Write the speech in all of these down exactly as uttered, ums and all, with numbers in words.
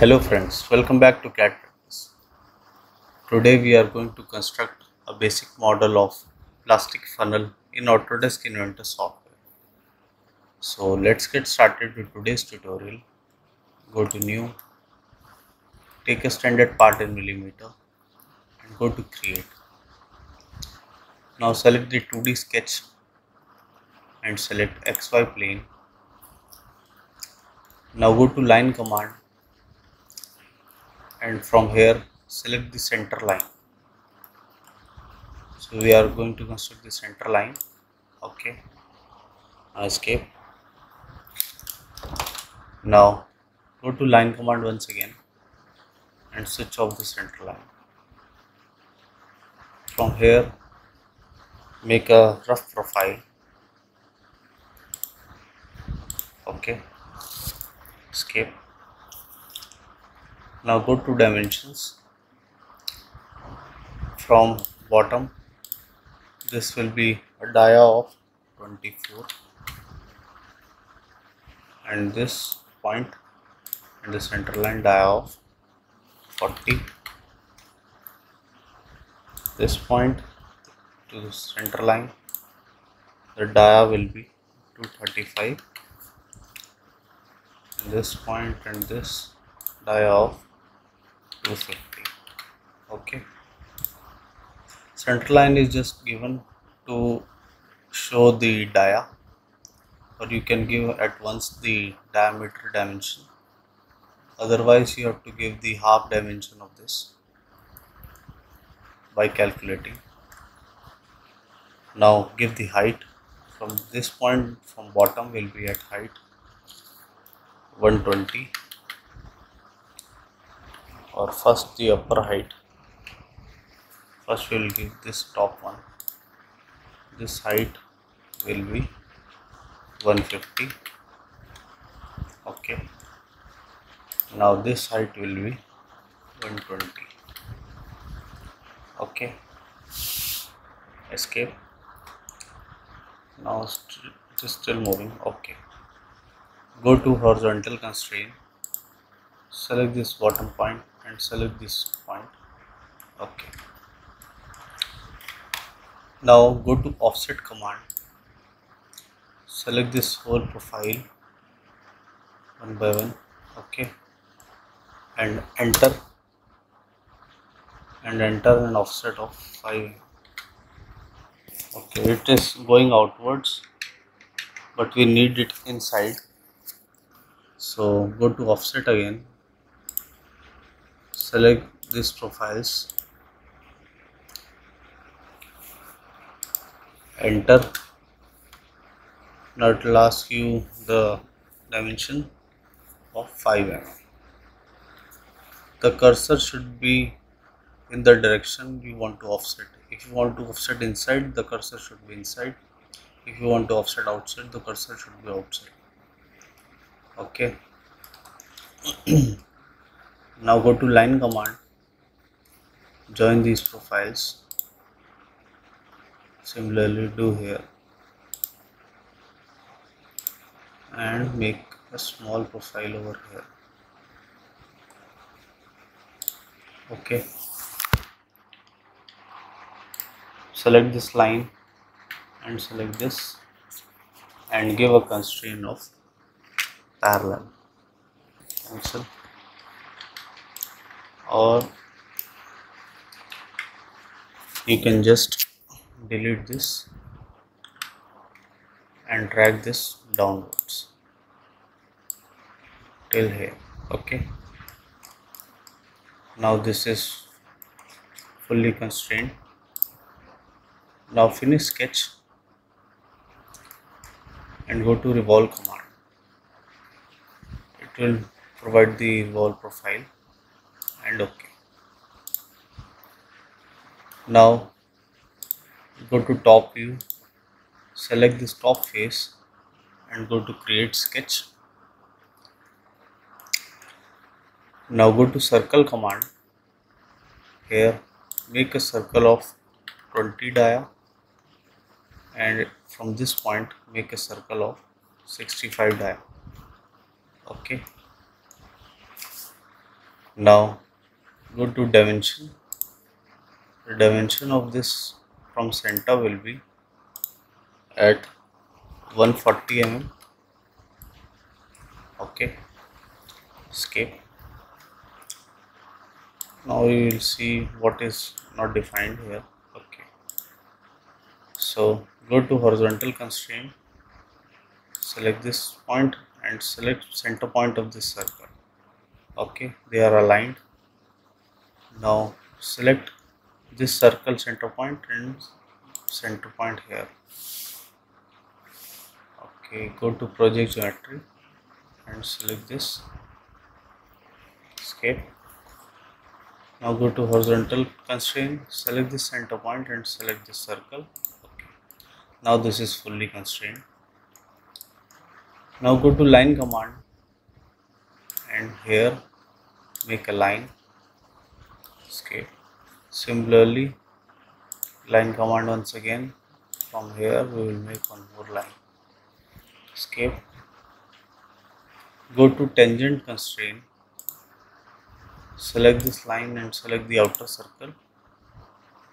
Hello friends, welcome back to Cad Practice. Today we are going to construct a basic model of plastic funnel in Autodesk Inventor software. So let's get started with today's tutorial. Go to new, take a standard part in millimeter and go to create. Now select the two D sketch and select X Y plane. Now go to line command. And from here select the center line. So we are going to construct the center line. Okay, now escape. Now go to line command once again and switch off the center line. From here make a rough profile. Okay, escape. Now go to dimensions. From bottom this will be a dia of twenty-four and this point and the center line dia of forty. This point to the center line, the dia will be two thirty-five, and this point and this dia of two fifty. Okay, center line is just given to show the dia, or you can give at once the diameter dimension, otherwise you have to give the half dimension of this by calculating. Now give the height. From this point from bottom will be at height one twenty, or first the upper height. First we will give this top one. This height will be one fifty. Okay, now this height will be one twenty. Okay, escape. Now st it is still moving. Okay, go to horizontal constraint, select this bottom point and select this point. Okay, now go to offset command, select this whole profile one by one. Okay, and enter and enter an offset of five. Okay, it is going outwards but we need it inside, so go to offset again, select these profiles, enter. Now it will ask you the dimension of five millimeters. The cursor should be in the direction you want to offset. If you want to offset inside, the cursor should be inside. If you want to offset outside, the cursor should be outside. Okay. Now go to line command, join these profiles, similarly do here, and make a small profile over here. Okay, select this line and select this and give a constraint of parallel. Cancel. Or you can just delete this and drag this downwards till here. Okay, now this is fully constrained. Now finish sketch and go to revolve command. It will provide the revolve profile. And okay, now go to top view, select this top face and go to create sketch. Now go to circle command. Here make a circle of twenty dia, and from this point make a circle of sixty-five dia. Okay, Now go to dimension. The dimension of this from center will be at one forty millimeters. Okay, escape. Now you will see what is not defined here. Okay, so go to horizontal constraint, select this point and select center point of this circle. Okay, they are aligned. Now select this circle center point and center point here. Okay, go to project geometry and select this, escape. Now go to horizontal constraint, select this center point and select this circle. Okay. Now this is fully constrained. Now go to line command and here make a line, escape. Similarly, line command once again, from here we will make one more line, escape. Go to tangent constraint, select this line and select the outer circle.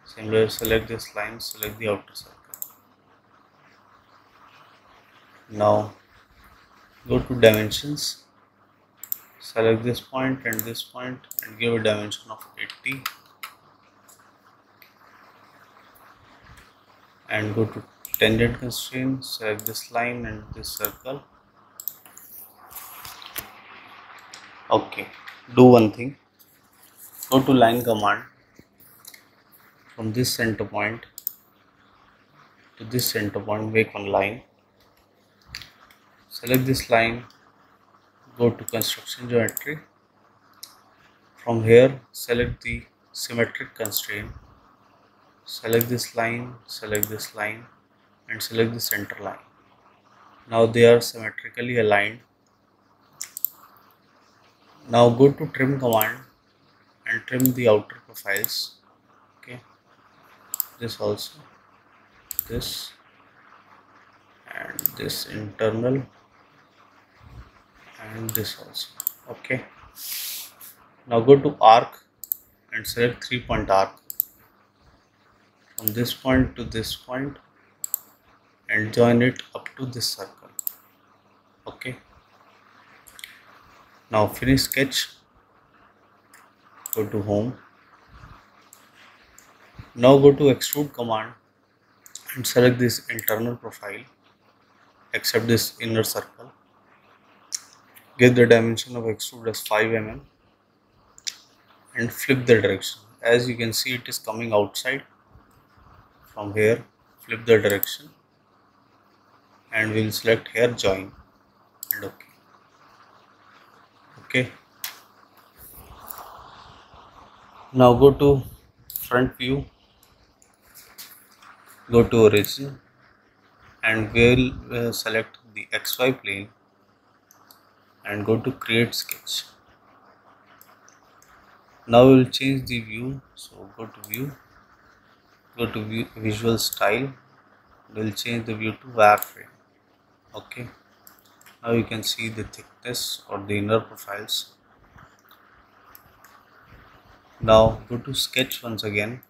Similarly, select this line, select the outer circle. Now go to dimensions, select this point and this point and give a dimension of eighty, and go to tangent constraint, select this line and this circle. Okay, do one thing, go to line command, from this center point to this center point make one line, select this line, go to construction geometry, from here select the symmetric constraint, select this line, select this line and select the center line. Now they are symmetrically aligned. Now go to trim command and trim the outer profiles. Okay, this also, this and this internal and this also. Okay, now go to arc and select three point arc, from this point to this point and join it up to this circle. Okay. Now finish sketch, go to home. Now go to extrude command and select this internal profile, except this inner circle. Give the dimension of extrude as five millimeters and flip the direction. As you can see, it is coming outside. From here, flip the direction and we will select here join and OK. Okay. Now go to front view, go to origin and we'll uh, select the X Y plane and go to create sketch. Now we'll change the view, so go to view, go to view, visual style, we'll change the view to wireframe. Okay. Now you can see the thickness or the inner profiles. Now go to sketch once again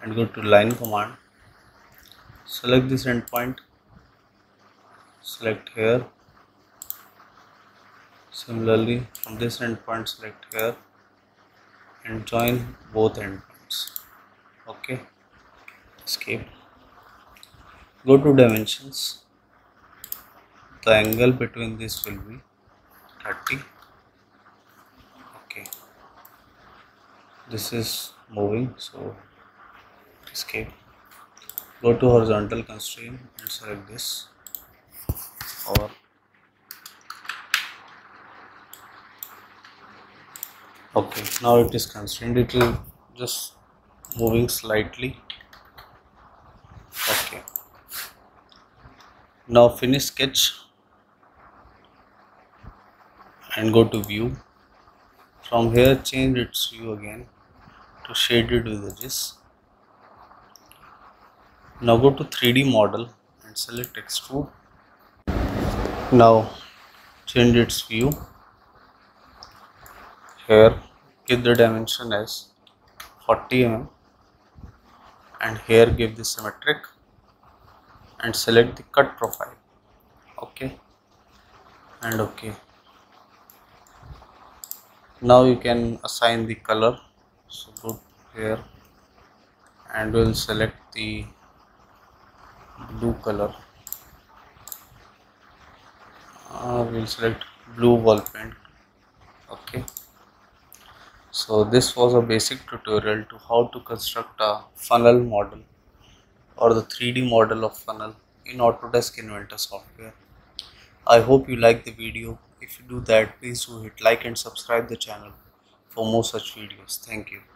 and go to line command. Select this endpoint, select here. Similarly, from this endpoint, select here and join both endpoints. Okay, escape. Go to dimensions. The angle between this will be thirty. Okay, this is moving, so escape. Go to horizontal constraint and select this, or okay, now it is constrained, it is just moving slightly. Okay, now finish sketch and go to view. From here change its view again to shaded with edges. Now go to three D model and select extrude. Now change its view. here give the dimension as forty millimeters and here give the symmetric and select the cut profile, okay, and okay. Now you can assign the color, so go here and we'll select the blue color. Uh, we'll select blue wall paint, okay. So this was a basic tutorial to how to construct a funnel model or the three D model of funnel in Autodesk Inventor software. I hope you like the video. If you do that, please do hit like and subscribe the channel for more such videos. Thank you.